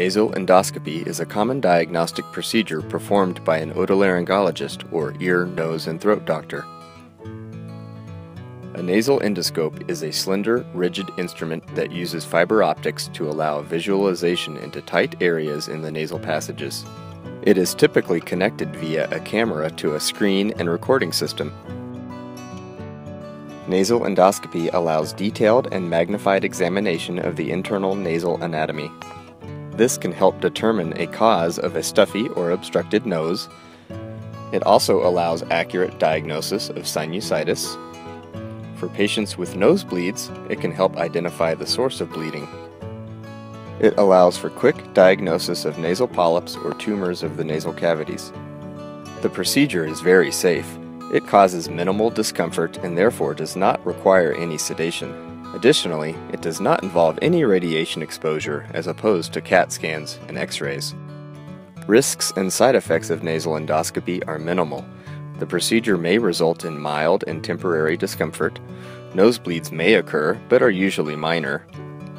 Nasal endoscopy is a common diagnostic procedure performed by an otolaryngologist or ear, nose, and throat doctor. A nasal endoscope is a slender, rigid instrument that uses fiber optics to allow visualization into tight areas in the nasal passages. It is typically connected via a camera to a screen and recording system. Nasal endoscopy allows detailed and magnified examination of the internal nasal anatomy. This can help determine a cause of a stuffy or obstructed nose. It also allows accurate diagnosis of sinusitis. For patients with nosebleeds, it can help identify the source of bleeding. It allows for quick diagnosis of nasal polyps or tumors of the nasal cavities. The procedure is very safe. It causes minimal discomfort and therefore does not require any sedation. Additionally, it does not involve any radiation exposure as opposed to CAT scans and X-rays. Risks and side effects of nasal endoscopy are minimal. The procedure may result in mild and temporary discomfort. Nosebleeds may occur, but are usually minor.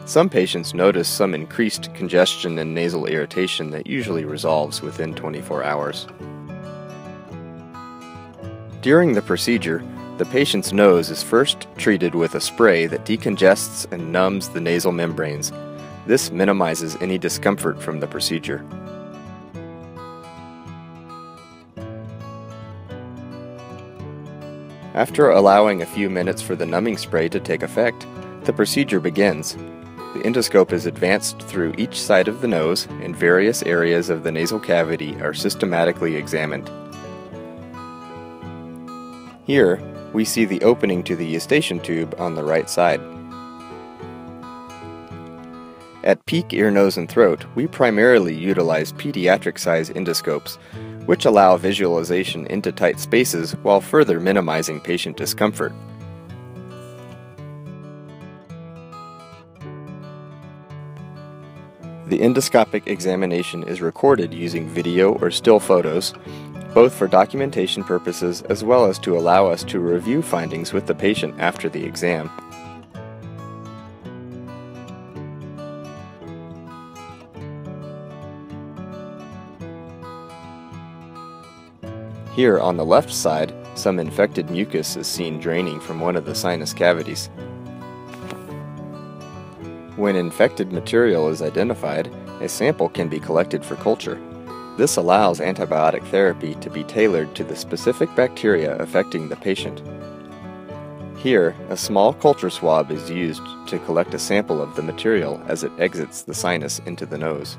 Some patients notice some increased congestion and nasal irritation that usually resolves within 24 hours. During the procedure, the patient's nose is first treated with a spray that decongests and numbs the nasal membranes. This minimizes any discomfort from the procedure. After allowing a few minutes for the numbing spray to take effect, the procedure begins. The endoscope is advanced through each side of the nose, and various areas of the nasal cavity are systematically examined. Here, we see the opening to the eustachian tube on the right side. At peak ear, nose, and throat, we primarily utilize pediatric-size endoscopes, which allow visualization into tight spaces while further minimizing patient discomfort. The endoscopic examination is recorded using video or still photos, both for documentation purposes as well as to allow us to review findings with the patient after the exam. Here on the left side, some infected mucus is seen draining from one of the sinus cavities. When infected material is identified, a sample can be collected for culture. This allows antibiotic therapy to be tailored to the specific bacteria affecting the patient. Here, a small culture swab is used to collect a sample of the material as it exits the sinus into the nose.